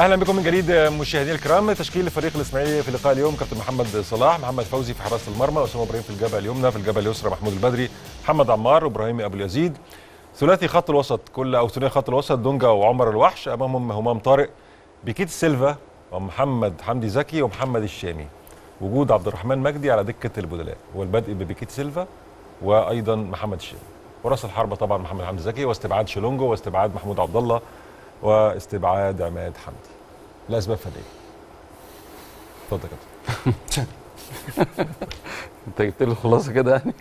اهلا بكم من جديد مشاهدينا الكرام. تشكيل فريق الاسماعيلي في لقاء اليوم: كابتن محمد صلاح، محمد فوزي في حراسه المرمى، اسامه ابراهيم في الجبهه اليمنى، في الجبهه اليسرى محمود البدري، محمد عمار، ابراهيم ابو اليزيد. ثلاثي خط الوسط كل او ثنائي خط الوسط دونجا وعمر الوحش، امامهم همام طارق، بيكيت سيلفا، ومحمد حمدي زكي، ومحمد الشامي. وجود عبد الرحمن مجدي على دكه البدلاء، والبدء ببيكيت سيلفا وايضا محمد الشامي. وراس الحربه طبعا محمد حمدي زكي، واستبعاد شيلونجو، واستبعاد محمود عبد الله، واستبعاد عماد حمدي. الاسباب فنيه. اتفضل يا كابتن. انت جبت لي الخلاصه كده يعني؟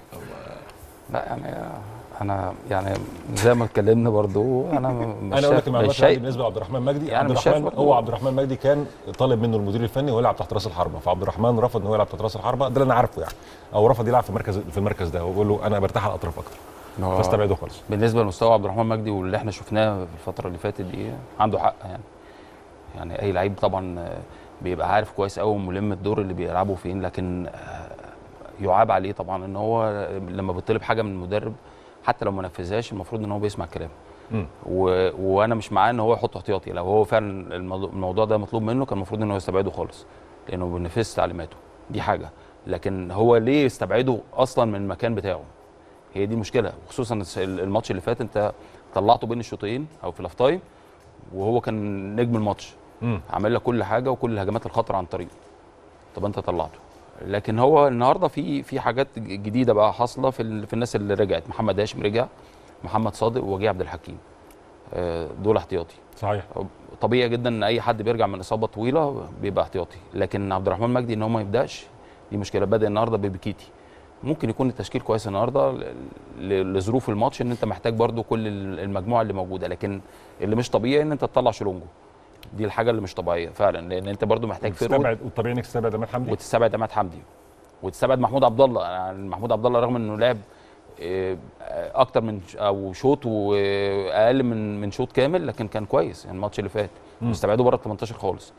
لا يعني انا يعني زي ما اتكلمنا برضو انا اقول لك المعلومات بالنسبه لعبد الرحمن مجدي. يعني عبد الرحمن مجدي كان طالب منه المدير الفني هو يلعب تحت راس الحربه، فعبد الرحمن رفض ان هو يلعب تحت راس الحربه، ده اللي انا عارفه يعني، او رفض يلعب في المركز ده، وبقول له انا برتاح على الاطراف اكتر. فاستبعده خالص. بالنسبه لمستوى عبد الرحمن مجدي واللي احنا شفناه في الفتره اللي فاتت دي عنده حق يعني. يعني اي لعيب طبعا بيبقى عارف كويس قوي وملم الدور اللي بيلعبه فين، لكن يعاب عليه طبعا ان هو لما بيطلب حاجه من المدرب حتى لو ما نفذهاش المفروض ان هو بيسمع كلامه. وانا مش معاه ان هو يحط احتياطي، لو هو فعلا الموضوع ده مطلوب منه كان المفروض ان هو يستبعده خالص، لانه ما بينفذش تعليماته، دي حاجه. لكن هو ليه يستبعده اصلا من المكان بتاعه؟ هي دي مشكله، وخصوصا الماتش اللي فات انت طلعته بين الشوطين او في الاف تايم وهو كان نجم الماتش، عمل لك كل حاجه وكل الهجمات الخطره عن طريقه. طب انت طلعته، لكن هو النهارده في حاجات جديده بقى حاصله في الناس اللي رجعت. محمد هاشم رجع، محمد صادق، وجيه عبد الحكيم، دول احتياطي. صحيح طبيعي جدا ان اي حد بيرجع من اصابه طويله بيبقى احتياطي، لكن عبد الرحمن مجدي ان هو ما يبداش دي مشكله. بدا النهارده ببيكيتي، ممكن يكون التشكيل كويس النهارده لظروف الماتش، ان انت محتاج برضو كل المجموعه اللي موجوده، لكن اللي مش طبيعي ان انت تطلع شيلونجو، دي الحاجه اللي مش طبيعيه فعلا، لان انت برضو محتاج فرقه. والطبيعي انك تستبعد عماد حمدي وتستبعد محمود عبد الله. يعني محمود عبد الله رغم انه لعب اكتر من او شوط واقل من شوط كامل، لكن كان كويس يعني الماتش اللي فات، مستبعده بره ال 18 خالص.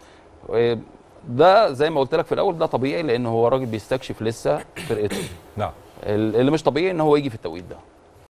ده زي ما قلت لك في الاول ده طبيعي، لان هو راجل بيستكشف لسه فرقته. نعم. اللي مش طبيعي ان هو يجي في التوقيت ده.